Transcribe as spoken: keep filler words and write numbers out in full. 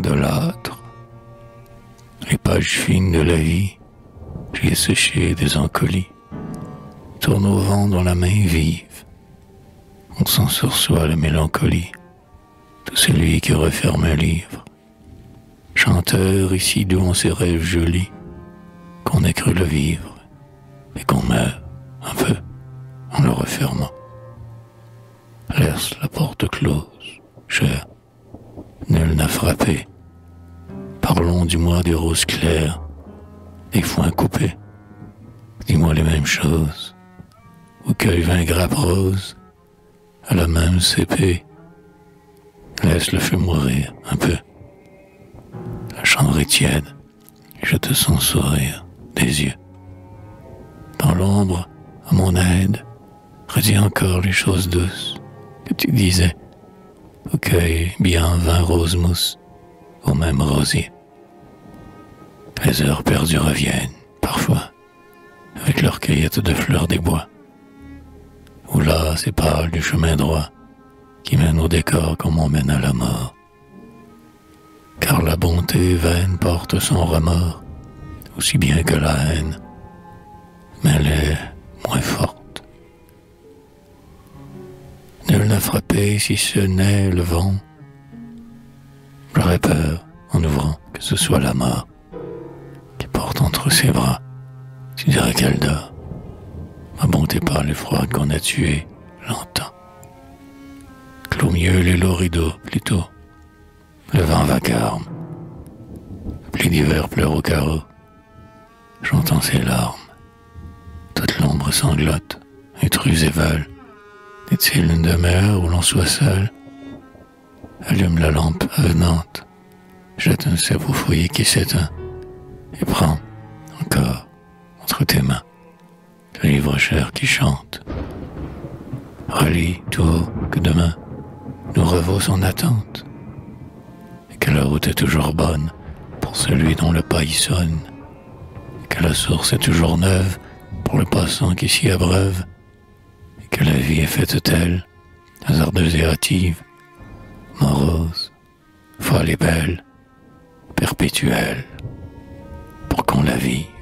idolâtre. Les pages fines de la vie, j'y ai séché des encolis. Tourne au vent dans la main vive, on sent sur soi la mélancolie de celui qui referme un livre. Chanteur ici doux en ses rêves jolis, qu'on a cru le vivre et qu'on meurt un peu en le refermant. Laisse la porte close, cher, nul n'a frappé. Parlons dis-moi des roses claires, des foins coupés. Dis-moi les mêmes choses, au cueil vingt grappes roses, à la même C P. Laisse le feu mourir un peu. La chambre est tiède, et je te sens sourire des yeux. Dans l'ombre, à mon aide, redis encore les choses douces que tu disais, au cueil bien vingt roses mousses, au même rosier. Les heures perdues reviennent, parfois, avec leurs cueillettes de fleurs des bois, où là s'épargne du chemin droit qui mène au décor comme on mène à la mort. Car la bonté vaine porte son remords, aussi bien que la haine, mais elle est moins forte. Nul n'a frappé si ce n'est le vent. J'aurais peur, en ouvrant, que ce soit la mort qui porte entre ses bras. Tu dirais qu'elle dort, ma bonté par les froides qu'on a tuées longtemps. Clos mieux les lourds rideaux, plutôt. Le vent vacarme. Le pli d'hiver pleure au carreau. J'entends ses larmes. Toute l'ombre sanglote, étruse et vole. N'est-il une demeure où l'on soit seul? Allume la lampe avenante. Jette un cerveau fouillé qui s'éteint. Et prends, encore, entre tes mains, le livre cher qui chante. Relis tout haut que demain nous revaut son attente, et que la route est toujours bonne pour celui dont le pas y sonne, et que la source est toujours neuve pour le passant qui s'y abreuve, et que la vie est faite telle, hasardeuse et hâtive, morose, folle et belle, perpétuelle, pour qu'on la vive.